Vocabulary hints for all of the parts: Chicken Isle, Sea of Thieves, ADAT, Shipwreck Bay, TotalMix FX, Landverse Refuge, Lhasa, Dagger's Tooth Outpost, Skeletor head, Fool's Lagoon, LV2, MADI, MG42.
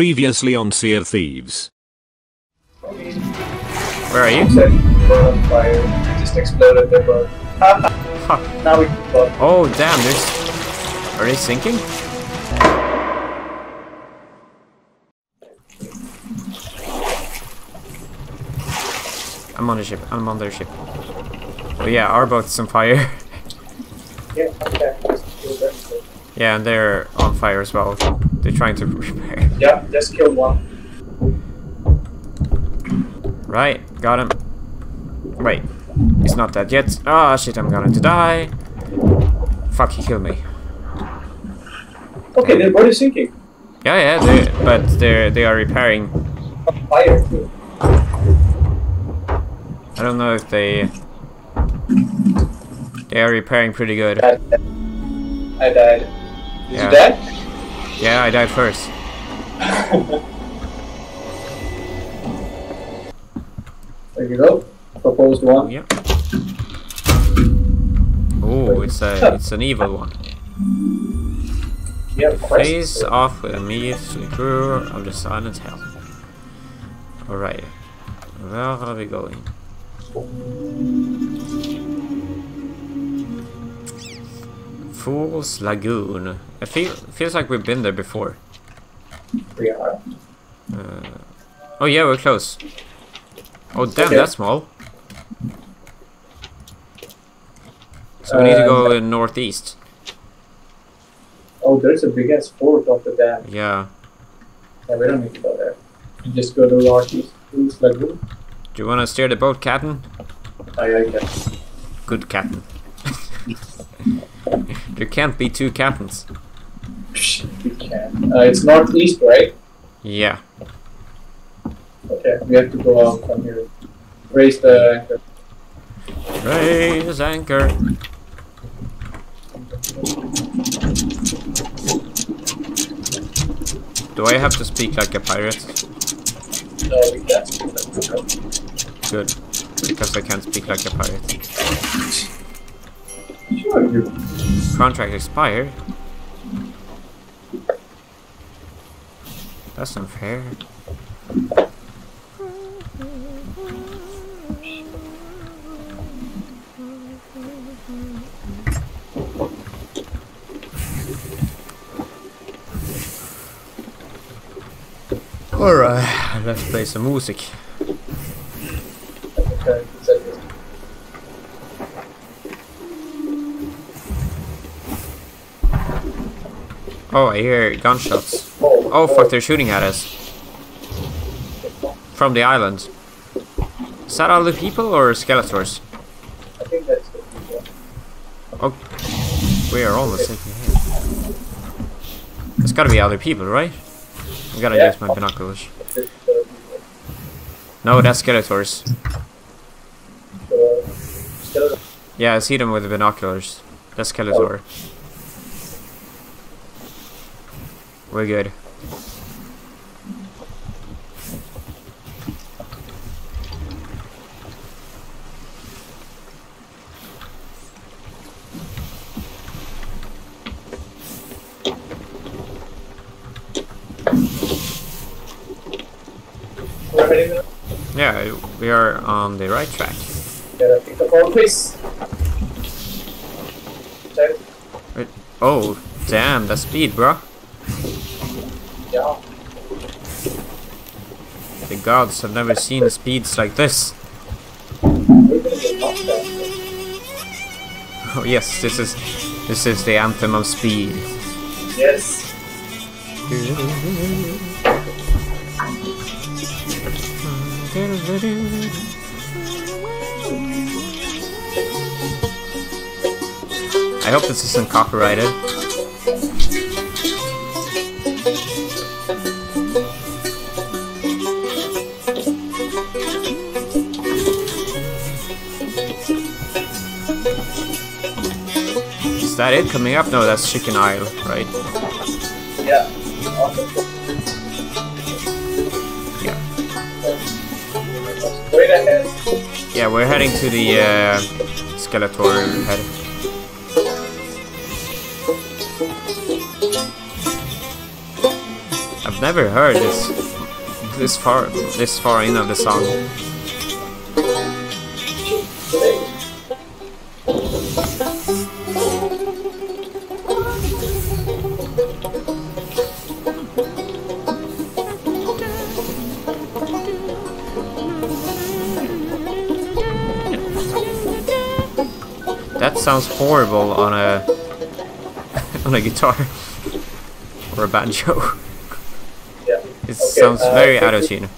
previously on Sea of Thieves. Where are you? On fire. I just exploded their boat. Huh. Now we can float. Oh damn, there's... Are they sinking? I'm on a ship. I'm on their ship. Oh yeah, our boat's on fire. Yeah, okay. Yeah, and they're on fire as well. They're trying to repair. Yeah, just killed one. Right, got him. Wait, he's not dead yet. Ah, shit, I'm going to die. Fuck, he killed me. Okay, their boat is sinking. Yeah, they are repairing. On fire too. I don't know if they are repairing pretty good. I died. Did you die? Yeah, I died first. There you go. Proposed one. Yep. Oh, it's an evil one. Yeah, face off with immediately crew of the silent hell. Alright. Where are we going? Fool's Lagoon. It feels like we've been there before. We are. Oh yeah, we're close. Oh damn, okay. That's small. So we need to go northeast. Oh, there's a big ass fort off the dam. Yeah. Yeah, we don't need to go there. We just go to northeast. Fool's Lagoon. Do you want to steer the boat, Captain? I guess. Good Captain. There can't be two captains. We can. It's northeast, right? Yeah. Okay, we have to go out from here. Raise the anchor. Raise anchor. Do I have to speak like a pirate? No, we can't speak like a pirate. Good, because I can't speak like a pirate. Sure, you. Contract expired. That's unfair. Alright, let's play some music. Okay, oh, I hear gunshots. Oh fuck, they're shooting at us. From the island. Is that all the people or Skeletors? I think that's the people. Oh, we are almost taking hit. There's gotta be other people, right? I gotta use my binoculars. No, that's Skeletors. Yeah, I see them with the binoculars. That's Skeletor. Oh. We're good. Yeah, we are on the right track. Gotta pick up all please. Oh, damn, the speed, bro. Yeah. The gods have never seen speeds like this. Oh yes, this is the anthem of speed. Yes. I hope this isn't copyrighted. Is that it coming up? No, that's Chicken Isle, right? Yeah. Yeah. Straight ahead. Yeah, we're heading to the Skeletor head. I I've never heard this far in of the song. That sounds horrible on a guitar or a banjo. Yeah. It sounds very out of tune.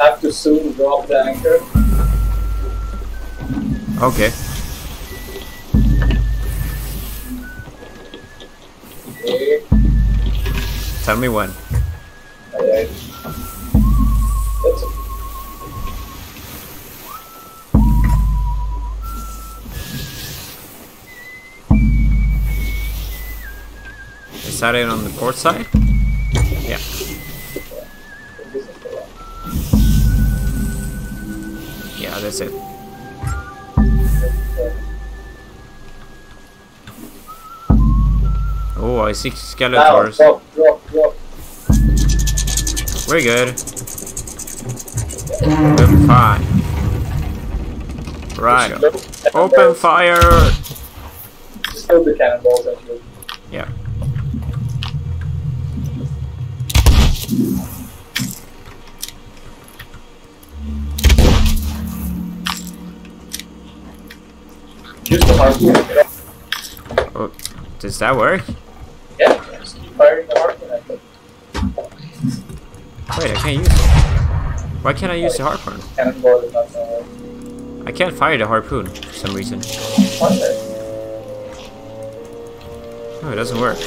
Have to soon drop the anchor. Okay. Okay. Tell me when. Alright. That's it. Is that it on the port side? Yeah. Yeah, that's it. Oh, I see Skeletors. Drop. We're good. We're fine. Right. Open fire! Just throw the cannonballs at you. Yeah. Use the harpoon. Oh, does that work? Yeah, just keep firing the harpoon at them. Wait, I can't use it. Why can't I use the harpoon? Cannonball is not gonna work. I can't fire the harpoon for some reason. No, it doesn't work.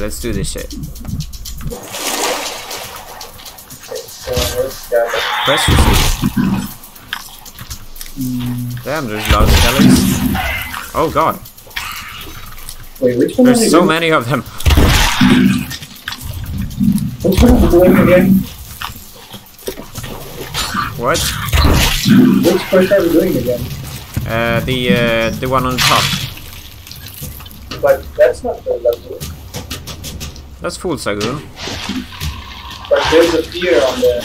Let's do this shit. Press receive. Damn, there's a lot of skeletons. Oh god. Wait, which one? There's so many of them. Which one is doing again? What? Which part are we doing again? The one on top. But that's not the level. That's Fool's Lagoon. But there's a pier on there.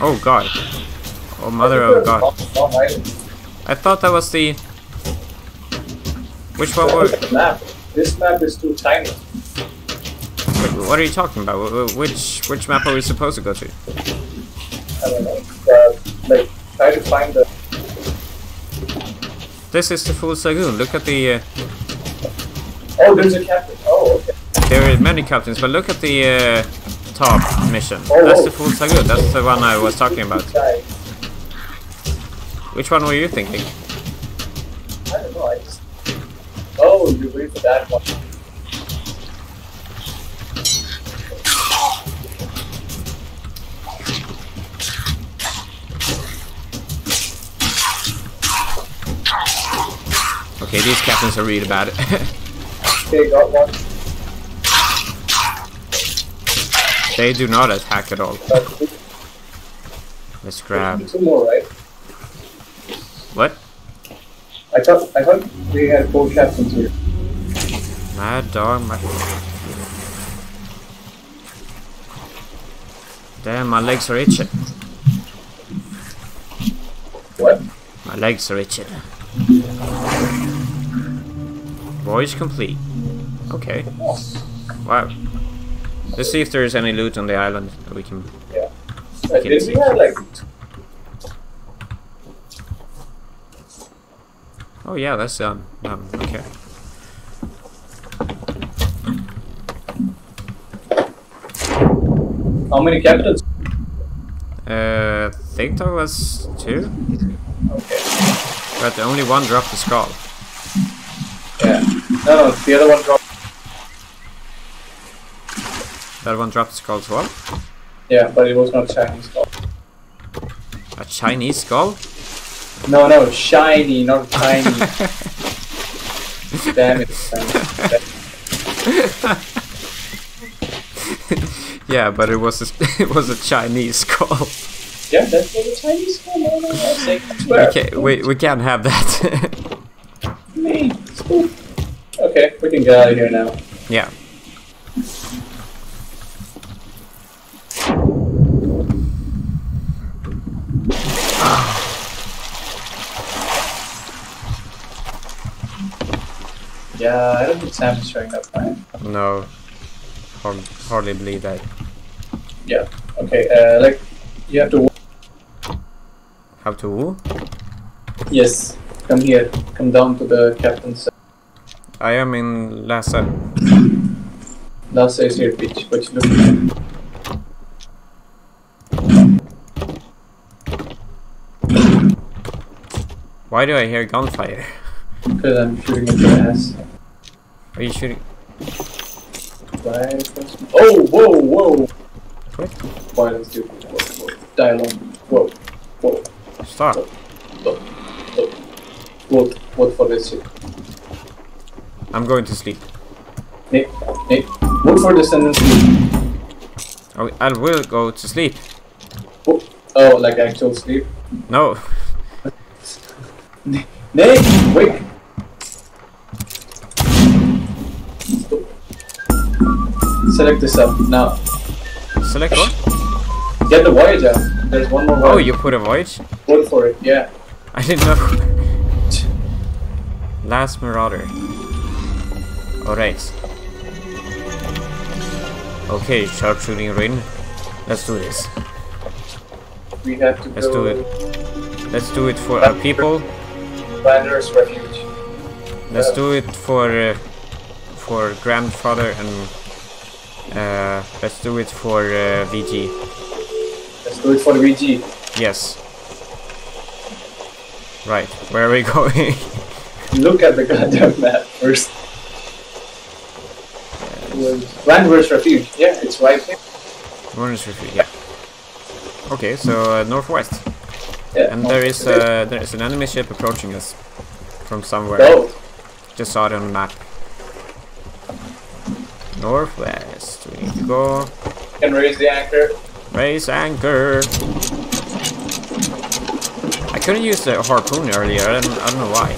Oh god. Oh mother of god. I thought that was the... Which one was... This map is too tiny. Wait, what are you talking about? Which map are we supposed to go to? I don't know. Like, try to find the... This is the Fool's Lagoon. Look at the... Oh, there's a captain. Oh, okay. There are many captains, but look at the top mission. Oh, that's the Fool's Lagoon. That's the one I was talking about. Which one were you thinking? I don't know. I just... Oh, you wait for that one. Okay, these captains are really bad. Okay, got one. They do not attack at all. Let's grab. Two more, right? What? I thought we had four captains here. Mad dog, my. Damn, my legs are itching. What? My legs are itching. Voyage complete. Okay. Wow. Let's see if there is any loot on the island that we can. Yeah. Did we have like? Oh yeah, that's done. Okay. How many captains? I think that was 2. Okay. But only one dropped the skull. Yeah. No, the other one dropped. That one dropped skull as well? Yeah, but it was not Chinese skull. A Chinese skull? No, shiny, not tiny. Damn it. Yeah, but it was a Chinese skull. Yeah, that was a Chinese skull. No, I say, we can't have that. Me. Cool. Okay, we can get out of here now. Yeah. Yeah, I don't think Sam is showing up, right? No, hardly believe that. Yeah. Okay. Like, you have to. How to? Yes. Come here. Come down to the captain's. I am in Lhasa. Lhasa is here, bitch. What you looking at? Why do I hear gunfire? Because I'm shooting at your ass. Are you shooting? Oh, whoa, whoa! What? Why don't you die alone? Whoa, whoa. Stop. Whoa, whoa, whoa. What for this shit? I'm going to sleep. Nick, Nick, what for this and then sleep? I will go to sleep. Oh, oh, like actual sleep? No. Nick, wait! Select this up now. Select what? Get the voyage out. There's one more voyage. Oh, you put a voyage? Vote for it, yeah. I didn't know. Last Marauder. Alright. Okay, sharpshooting rain. Let's do this. We have to Let's do it for our people. Landverse Refuge. Let's do it for grandfather and. Let's do it for VG. Let's do it for VG. Yes. Right, where are we going? Look at the goddamn map first. Landverse Refuge, yeah, it's right here. Landverse Refuge, yeah. Okay, so northwest. Yeah, and there is an enemy ship approaching us from somewhere. Oh. Just saw it on the map. Northwest, we need to go. You can raise the anchor. Raise anchor. I couldn't use the harpoon earlier, I don't know why.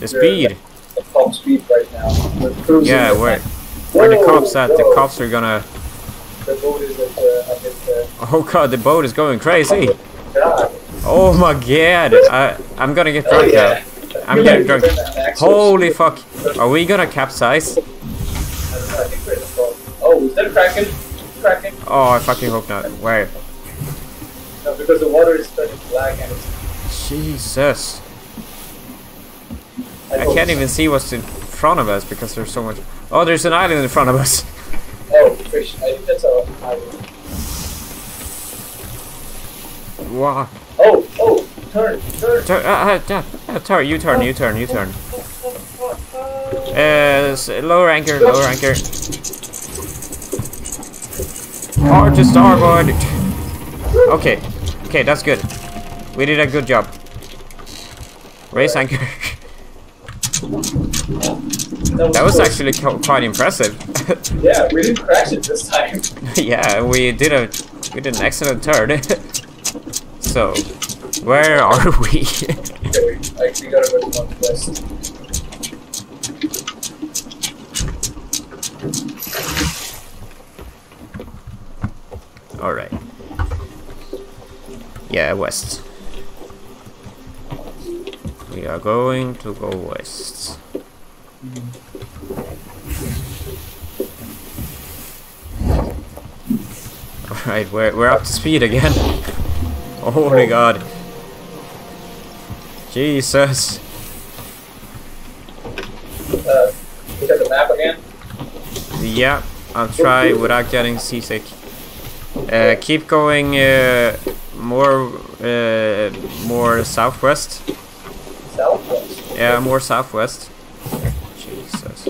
The speed. The top speed right now. Yeah, where the cops at? The cops are gonna. The boat is at oh god, the boat is going crazy. God. Oh my god, I'm gonna get drunk now. I'm getting drunk. Holy fuck. Are we gonna capsize? I don't know, I think we're in the boat. Oh, is that a kraken? Kraken? Oh, I fucking hope not. Where? No, because the water is turning black and it's... Jesus. I can't even see what's in front of us because there's so much... Oh, there's an island in front of us. Oh, fish. I think that's our island. Wow. Oh, oh, turn, turn. Turn, turn, you turn, you turn, you turn. Lower anchor, lower anchor. Hard to starboard. Okay, okay, that's good. We did a good job. Raise anchor. That was actually quite impressive. Yeah, we didn't crash it this time. Yeah, we did an excellent turn. So, where are we? Okay, we gotta go to northwest. Alright. Yeah, west. We are going to go west. Alright, we're up to speed again. Oh my god. Jesus. Look at the map again. Yeah, I'll try without getting seasick. Keep going more southwest. Southwest? Yeah, more southwest. Jesus.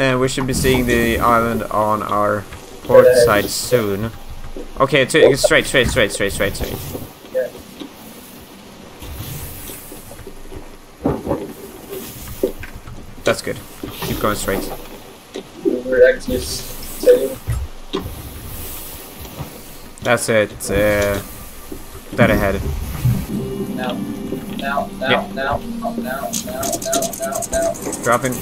And we should be seeing the island on our port side soon. Okay, it's straight. Yeah. That's good. Keep going straight. That's it. That I had it. Now. Dropping.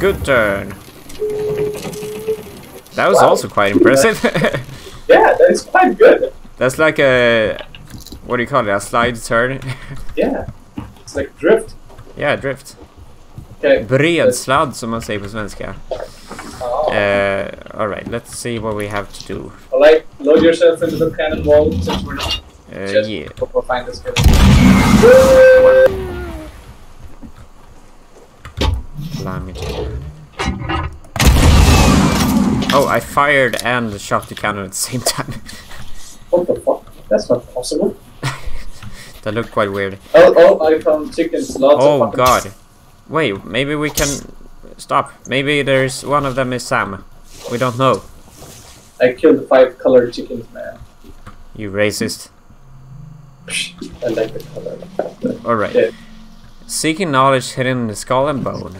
Good turn. That was also quite impressive. Yeah, that's quite good. That's like a, what do you call it, a slide turn? Yeah, it's like drift. Yeah, drift. Okay. Bred sladd, som man säger på svenska. Oh. Alright, let's see what we have to do. Alright, load yourself into the cannonball since we're not. Yeah. We'll find this cannon. Oh, I fired and shot the cannon at the same time. What the fuck? That's not possible. That looked quite weird. Oh, I found chickens. Lots of fucking god. Wait, maybe we can stop. Maybe there's one of them is Sam. We don't know. I killed 5 colored chickens, man. You racist. I like the color. Alright. Yeah. Seeking knowledge hidden in the skull and bone.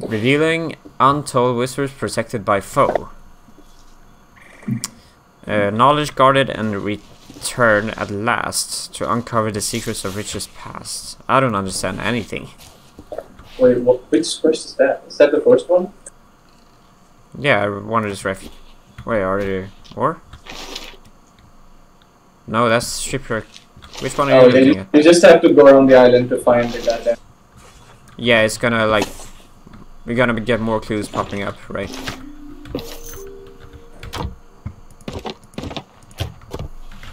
Revealing untold whispers protected by foe. Knowledge guarded and returned at last to uncover the secrets of richest past. I don't understand anything. Wait, which quest is that? Is that the first one? Yeah, I wanted this refuge. Wait, are there more? No, that's Shipwreck. Which one are you looking at? You just have to go around the island to find the guy. Yeah, it's gonna like... We're gonna get more clues popping up, right?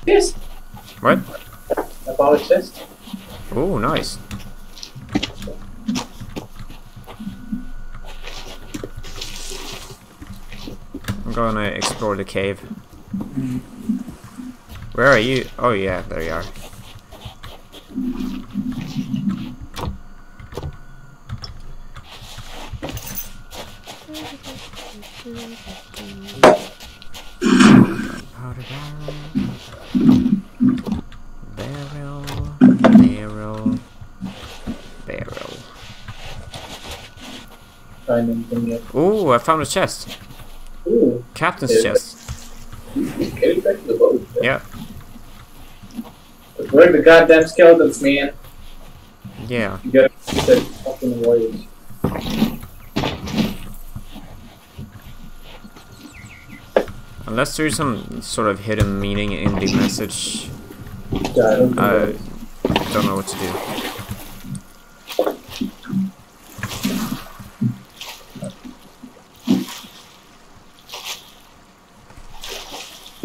Yes! What? About chest. Oh, nice. I'm gonna explore the cave. Where are you? Oh yeah, there you are. Barrel. Ooh, I found a chest. Ooh. Captain's chest. Carry back to the boat. Yeah. But where are the goddamn skeletons, man? Yeah. You gotta keep that fucking voyage. Unless there's some sort of hidden meaning in the message. Yeah, I don't know what to do.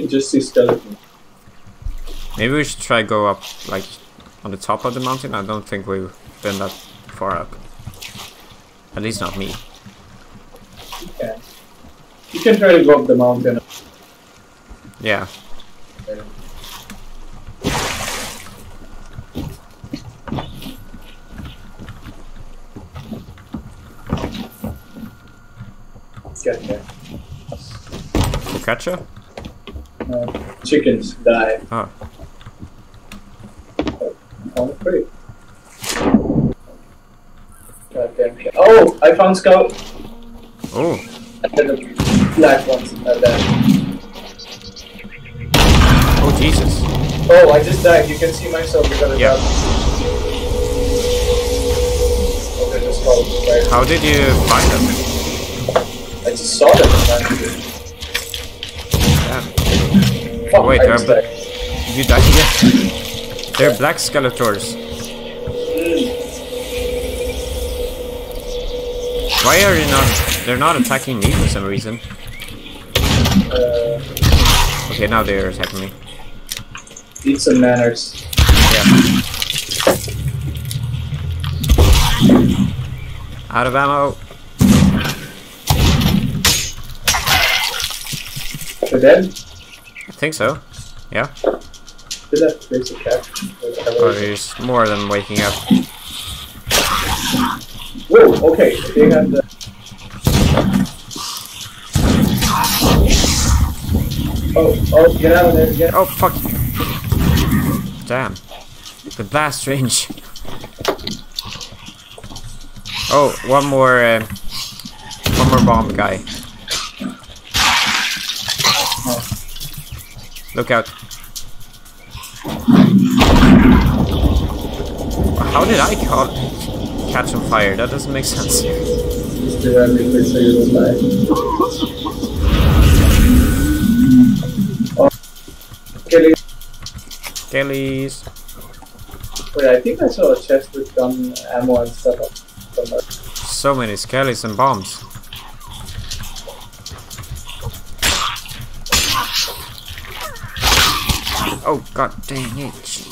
Just see skeleton. Maybe we should try go up like on the top of the mountain. I don't think we've been that far up. At least not me. Yeah. You can try to go up the mountain. Yeah. Get there. Catcher? Chickens die. Oh. Oh, great. Oh, I found scout. Oh. And then the black ones are there. Oh, Jesus. Oh, I just died. You can see myself. Yeah. How did you find them? I just saw them. Oh, wait, they're black. You died again? They're black Skeletors. Why are you not? They're not attacking me for some reason. Okay, now they're attacking me. Need some manners. Yeah. Out of ammo. They're dead? I think so, yeah. Oh, there's more of them waking up. Whoa, okay, they had the... Oh, get out of there, get out. Oh, fuck. Damn. The blast range. Oh, one more bomb guy. Look out. How did I catch on fire? That doesn't make sense. Just do everything so you don't die. Oh. Kellys. Kellys. Wait, I think I saw a chest with gun ammo and stuff somewhere. So many Kellys and bombs. Oh god dang it.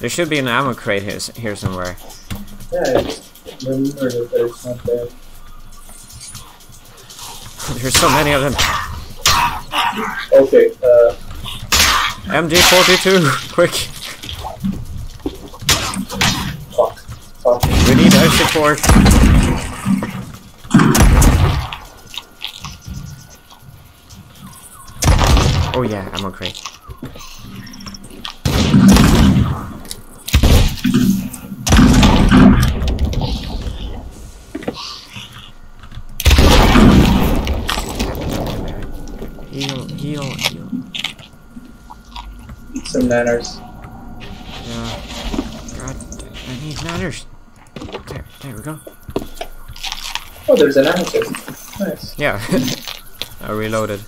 There should be an ammo crate here somewhere. Yeah, I remember that, but it's not there. There's so many of them. Okay, MG42, quick. Fuck. We need air support. Oh yeah, ammo crate. Heal. Need some ladders. Yeah. God, I need ladders. There we go. Oh, there's an ammo crate. Nice. Yeah. I reloaded.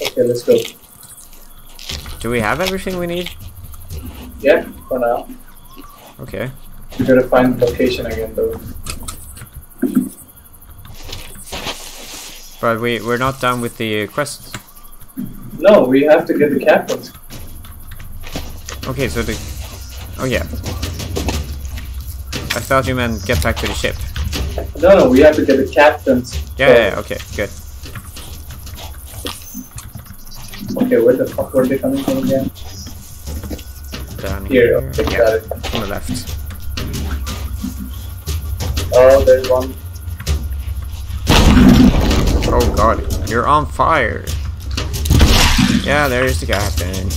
Okay, let's go. Do we have everything we need? Yeah, for now. Okay. We gotta find location again, though. But we're not done with the quest. No, we have to get the captains. Okay, so the... Oh, yeah. I thought you meant get back to the ship. No, we have to get the captains. Yeah, okay, good. Okay, where the fuck were they coming from again? Down here. Okay, got it. On the left. Oh, there's one. Oh god, you're on fire. Yeah, there's the captain.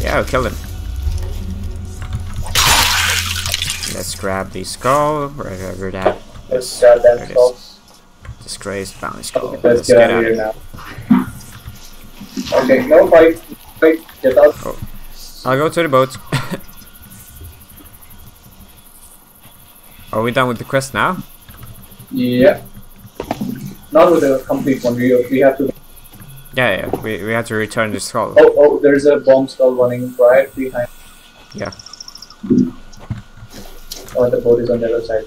Yeah, kill him. Let's grab the skull, wherever that. Let's grab that skull. Disgraced bounty skull. Let's get out of here now. Okay, no fight. Get out. Oh. I'll go to the boat. Are we done with the quest now? Yeah. Not with the complete one. We have to. Yeah. We have to return the skull. Oh, there's a bomb skull running right behind. Yeah. Oh, the boat is on the other side.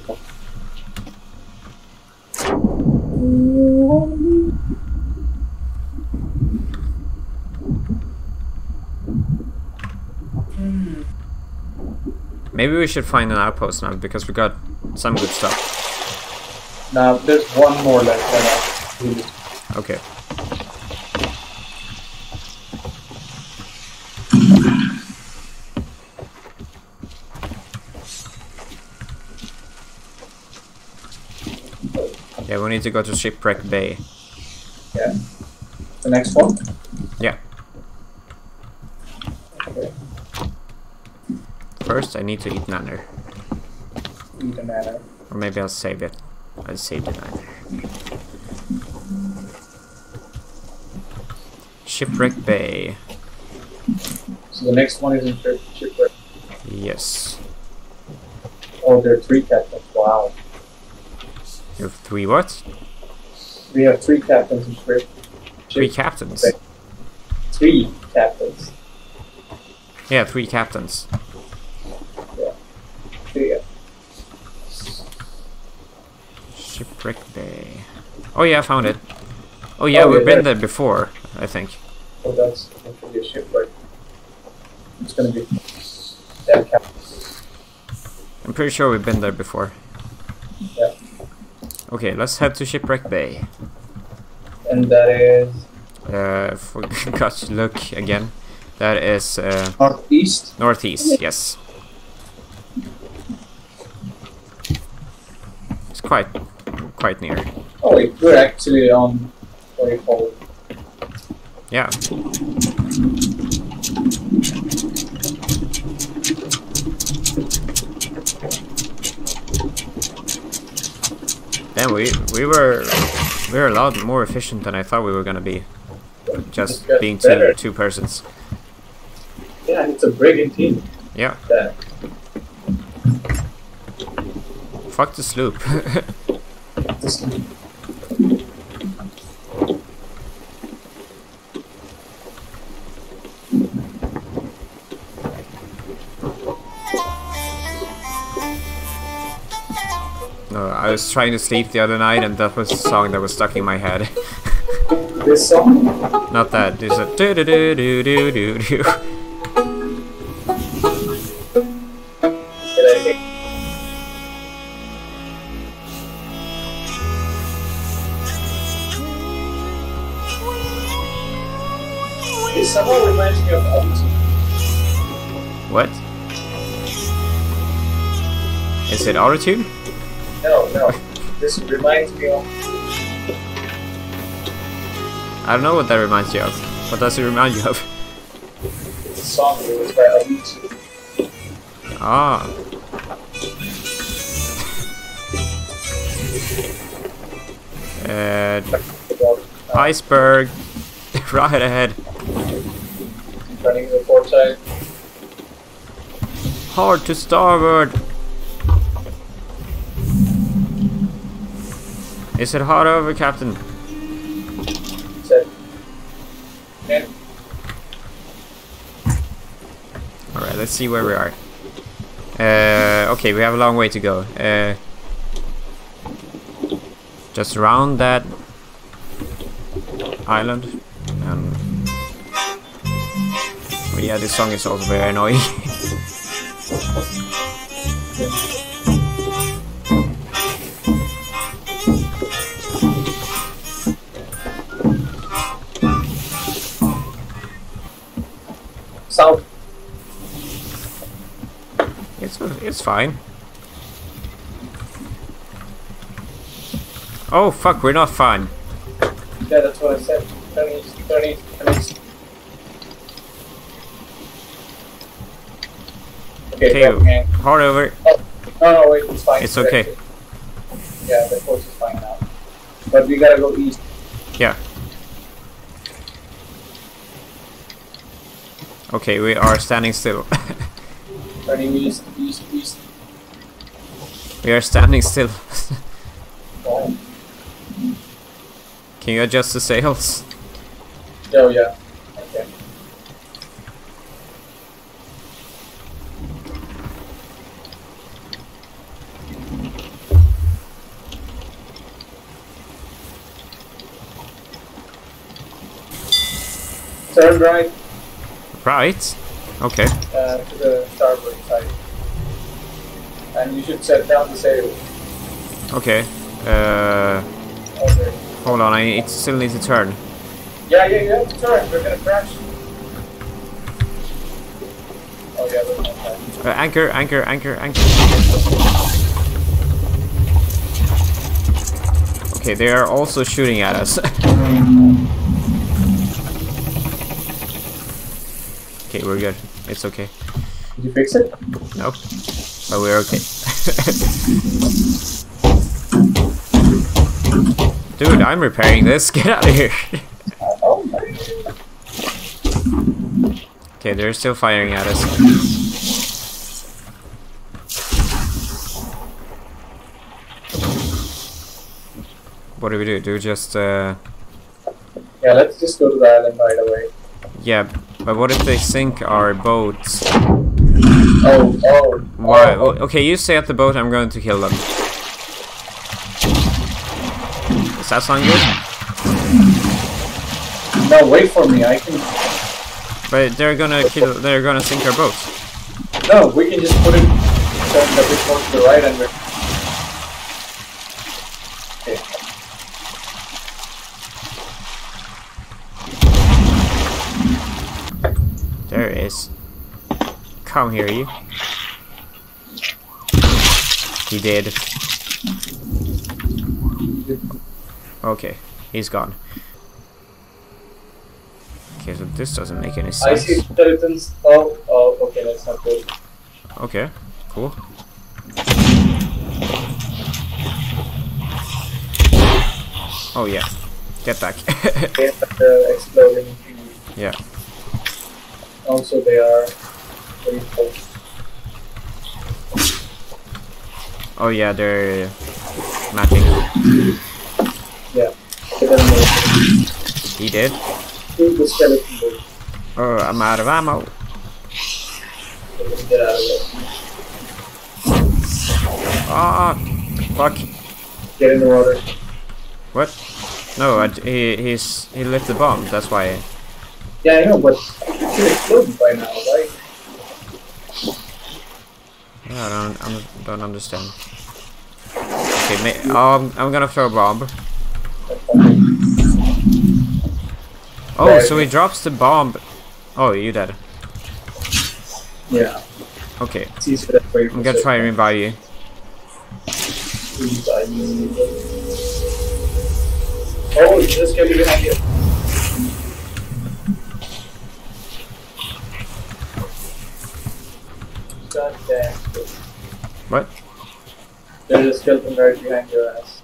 Maybe we should find an outpost now because we got some good stuff. Now there's one more left. Okay. Yeah, we need to go to Shipwreck Bay. Yeah. The next one? Yeah. Okay. First, I need to eat nanner. Eat a nanner. Or maybe I'll save it. I'll save the nanner. Shipwreck Bay. So the next one is in Shipwreck. Yes. Oh, there are three captains. Wow. You have three what? We have three captains in Shipwreck. Three captains? Three captains. Yeah, three captains. Yeah. Three. Shipwreck Bay. Oh yeah, I found it. Oh yeah, we've been there before, I think. Oh, that's going to be a shipwreck. It's going to be that captain. I'm pretty sure we've been there before. Yeah. Okay, let's head to Shipwreck Bay. And that is... for God's look again. That is northeast. Northeast, yes. It's quite near. Oh wait, we're actually on what you call it. Yeah. Then we were a lot more efficient than I thought we were gonna be. Just being two persons. Yeah, it's a brigantine. Yeah. Yeah. Fuck the sloop. I was trying to sleep the other night, and that was the song that was stuck in my head. This song? Not that. There's a do do do do do do do. This somehow reminds me of Elton. What? Is it Autotune? No, no. This reminds me of... I don't know what that reminds you of. What does it remind you of? It's a song that was by LV2. Ah. Iceberg. Right ahead. Running the port side. Hard to starboard. Is it hard over, Captain? Set. Okay. Alright, let's see where we are. Okay, we have a long way to go. Just round that island. Well, yeah, this song is also very annoying. South. It's fine. Oh fuck, we're not fine. Yeah, that's what I said. Turn east, turn east, turn east. Okay, okay. Hard over. Oh, no, no, wait, it's fine. It's okay. Yeah, the course is fine now. But we gotta go east. Yeah. Okay, we are standing still. Turning east, east, east. We are standing still. Oh. Can you adjust the sails? Oh yeah. Okay. Turn right. Right. Okay. To the starboard side. And you should set down the sail. Okay. Okay. Hold on, it still needs to turn. Yeah, yeah, you have to turn. We're gonna crash. Oh yeah, we're gonna crash. Anchor, anchor, anchor, anchor. Okay, they are also shooting at us. Okay, we're good. It's okay. Did you fix it? No. Nope. But we're okay. Dude, I'm repairing this. Get out of here. Okay, they're still firing at us. What do we do? Do we just... Yeah, let's just go to the island right away. Yeah. But what if they sink our boats? Oh, oh. Why? Okay, you stay at the boat, I'm going to kill them. Does that sound good? No, wait for me, I can... But they're gonna sink our boat. No, we can just put it... Turn the big boat to the right and we're... Okay. is. Come here, you. He did. Okay, he's gone. Okay, so this doesn't make any sense. I see skeletons. Oh, okay, that's not good. Okay, cool. Oh yeah, get back. They are exploding. Yeah. Also, they are very close. Oh yeah, they're mapping. Yeah. He did? Oh, I'm out of ammo. Ah, fuck. Get in the water. What? No, he left the bomb, that's why. Yeah, I know, but it should explode by now, right? I don't understand. Okay, I'm gonna throw a bomb. Oh, so he drops the bomb. Oh, you dead. Yeah. Okay. I'm gonna try and revive you. Oh, this can be an idea. God damn. What? There's a skeleton right behind your ass.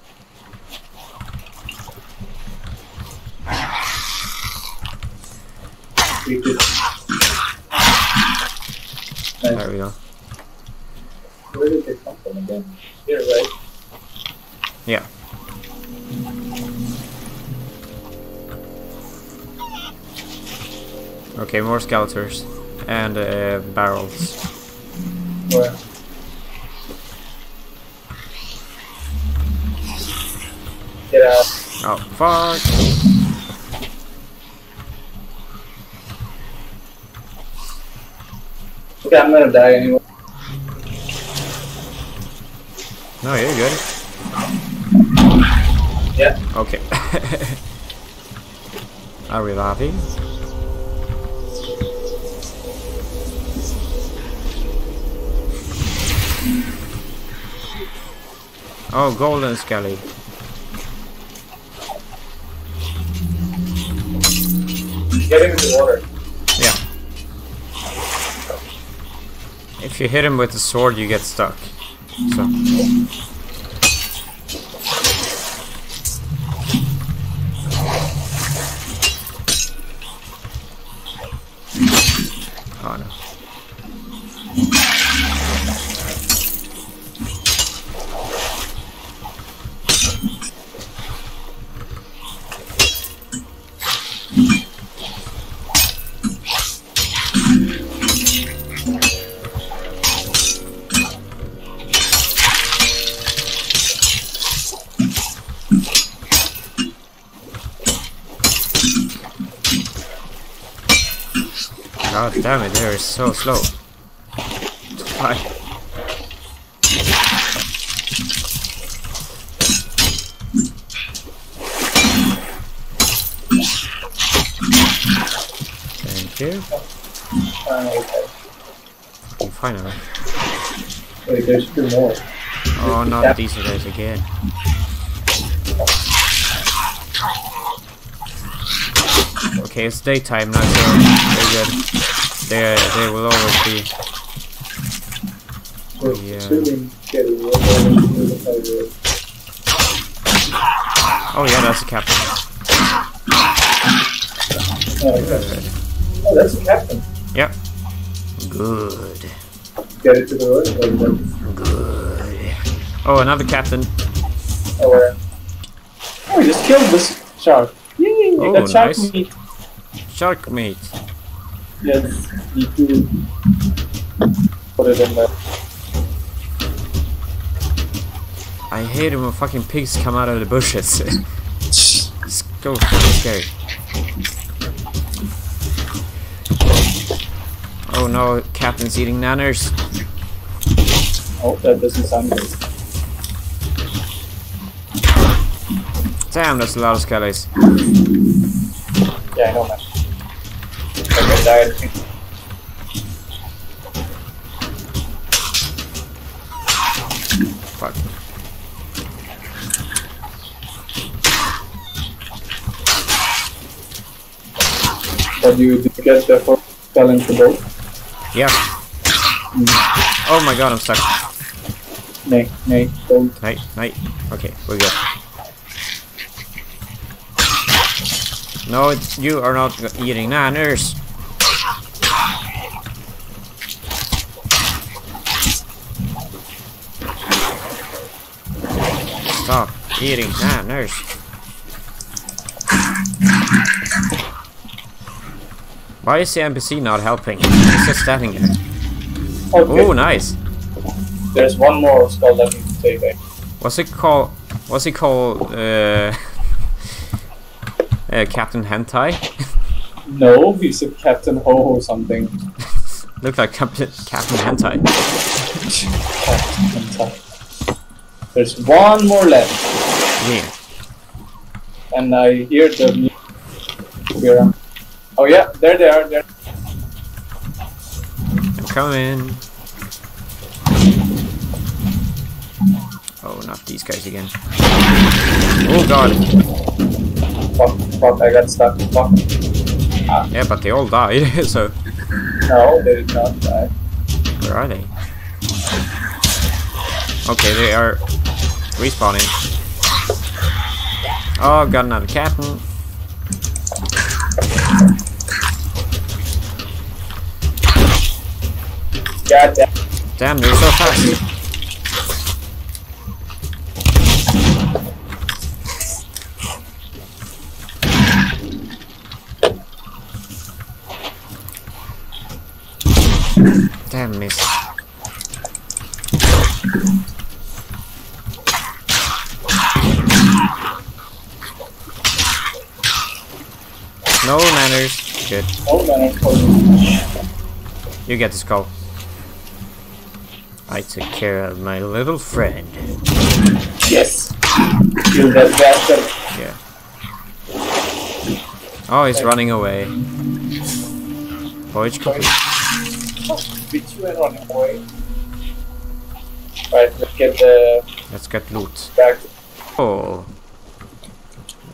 There we go. Where did they come from again? Here, right? Yeah. Okay, more skeletons and barrels. Where? Get out. Oh, fuck! Okay, I'm gonna die anyway. No, you're good. Yeah. Okay. Are we laughing? Oh, golden skelly. Get him in the water. Yeah. If you hit him with a sword, you get stuck. So. Oh no. God damn it, they're so slow. Bye. Thank you. Finally. Wait, there's two more. Oh, not these guys again. Okay, it's daytime now, so they're good. They will always be. Yeah. Oh yeah, that's a captain. Oh, that's a captain. Yep. Good. Get it to the road. Good. Oh, another captain. Oh, yeah. Oh, we just killed this shark. Yay! Oh, nice. Shark meat. Shark meat. Yes, you do. Put it in there. I hate it when fucking pigs come out of the bushes. It's so fucking scary. Oh no, Captain's eating nanners. Oh, that doesn't sound good. Damn, that's a lot of skellies. Yeah, I know, man. But you did get the first challenge to go. Yeah. Oh my god, I'm stuck. Night. Okay, we're good. No, you are not eating nanners. Stop eating nanners. Why is the NPC not helping? He's just standing there. Okay. Oh, nice. There's one more spell that we can take. What's it called? What's it called? Captain Hentai? No, he's a Captain Ho or something. Looks like Captain Hentai. Captain Hentai. There's one more left. Yeah. And I hear the music. Oh yeah, there they are. There. I'm coming. Oh, not these guys again. Oh god. Fuck, I got stuck. Fuck. Ah. Yeah, but they all died, so... No, they did not die. Where are they? Okay, they are respawning. Oh, got another captain. God damn. Damn, they're so fast. Damn, miss. No manners. Good. No manners. You get this call. I took care of my little friend. Yes. Kill that bastard. Yeah. Oh, he's running away. Voyage complete. Alright, let's get the... Let's get loot. Back. Oh.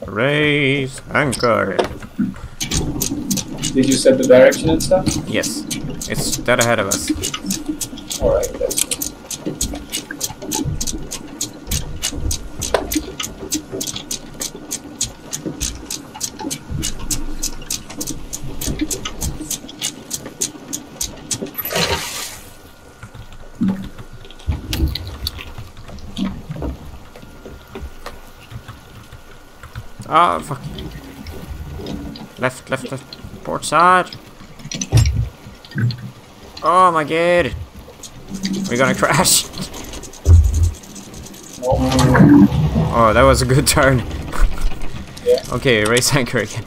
Raise anchor. Did you set the direction and stuff? Yes. It's dead ahead of us. Alright, let's go. Ah, fuck. Left. Port side. Oh my god. We're gonna crash. Oh, that was a good turn. Yeah. Okay, raise anchor again.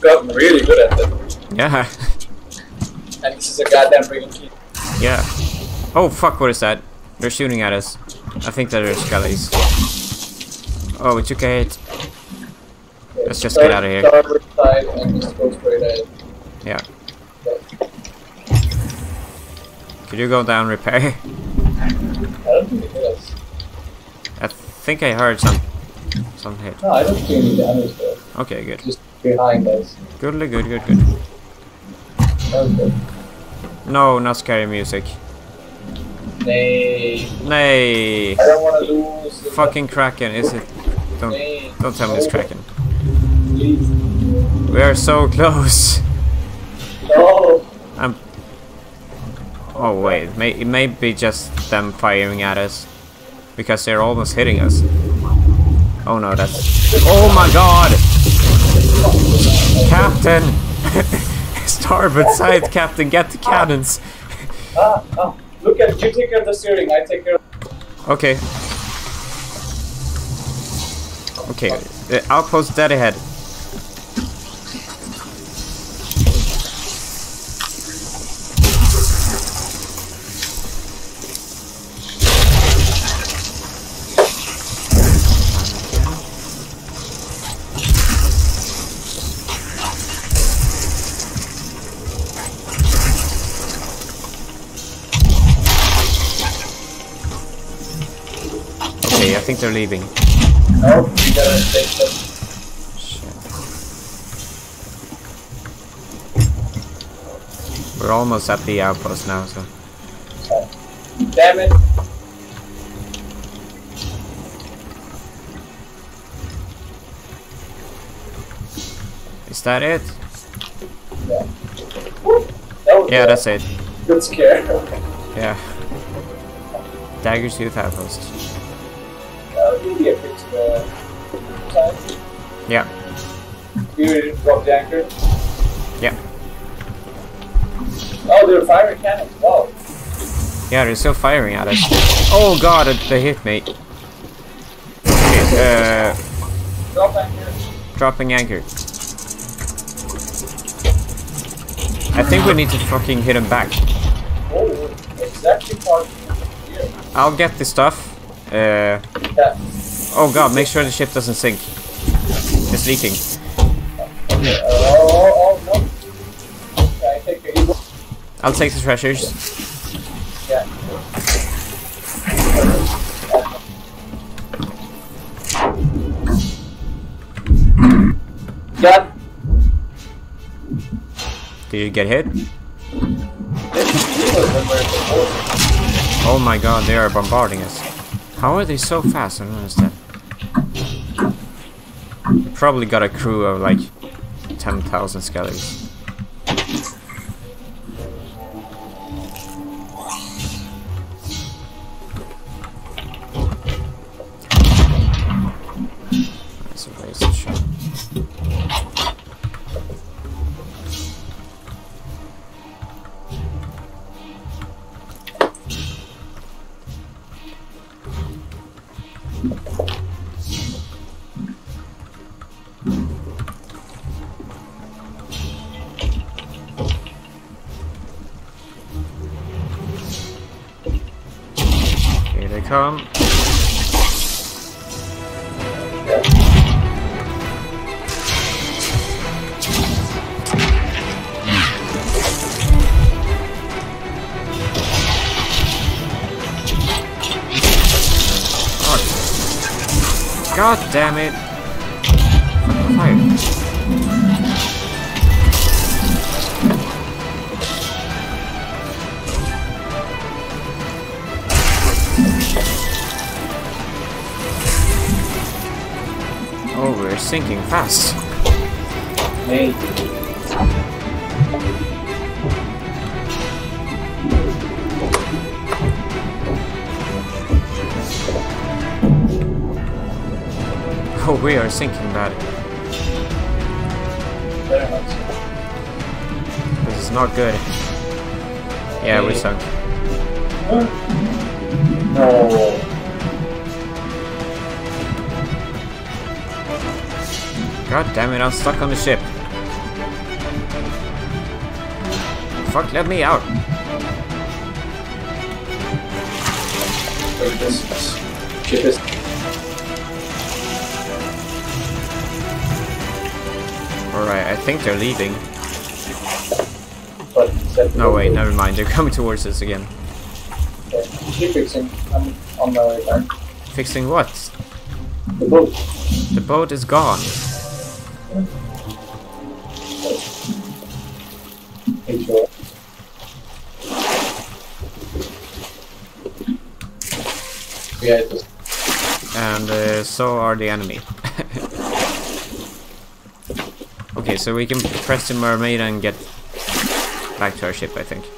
Gotten really good at it. Yeah. And this is a goddamn freaking key. Yeah. Oh fuck, what is that? They're shooting at us. I think that are skellies. Oh, we took a hit. Okay, let's just get out of here. Side and just go straight at it. Yeah. Okay. Could you go down repair? I don't think it does. I think I heard some hit. No, I don't see any damage there. Okay, good. Just behind us. Good. Okay. No, not scary music. Nay. I don't want to lose. Fucking Kraken, is it? Don't tell me it's Kraken. Please. We are so close. No. I'm. Oh wait, it may be just them firing at us because they're almost hitting us. Oh no, that's. Oh my god, Captain. Starboard side, Captain, get the cannons. Look at you take care of the steering, I take care of. Okay, the outpost dead ahead. Okay, I think they're leaving. Nope, we gotta take them. Shit. We're almost at the outpost now, so. Damn it! Is that it? Yeah. That yeah, that's it. Good scare. Yeah. Dagger's Tooth Outpost. Yeah. You ready to drop the anchor? Yeah. Oh, they're firing cannons. Wow. Yeah, they're still firing at us. Oh god, they hit me. Okay, drop anchor. Dropping anchor. I think we need to fucking hit him back. Oh, exactly part here. I'll get the stuff. Yeah. Oh god, make sure the ship doesn't sink. It's leaking. Okay. Oh, no. I take the evil. I'll take the treasures. Yeah. Yeah. Did you get hit? Oh my god, they are bombarding us. How are they so fast? I don't understand. Probably got a crew of like 10,000 skellies. That's a waste of shit. Come. Oh. God damn it. Fire. Sinking fast. Hey. Oh, we are sinking bad. This is not good. Yeah, hey. We sunk. No. God damn it, I'm stuck on the ship. Fuck, let me out. Ship is. Alright, I think they're leaving. No, wait, never mind, they're coming towards us again. Keep fixing. I'm on my way back. Fixing what? The boat. The boat is gone. And so are the enemy. Okay, so we can press the mermaid and get back to our ship, I think.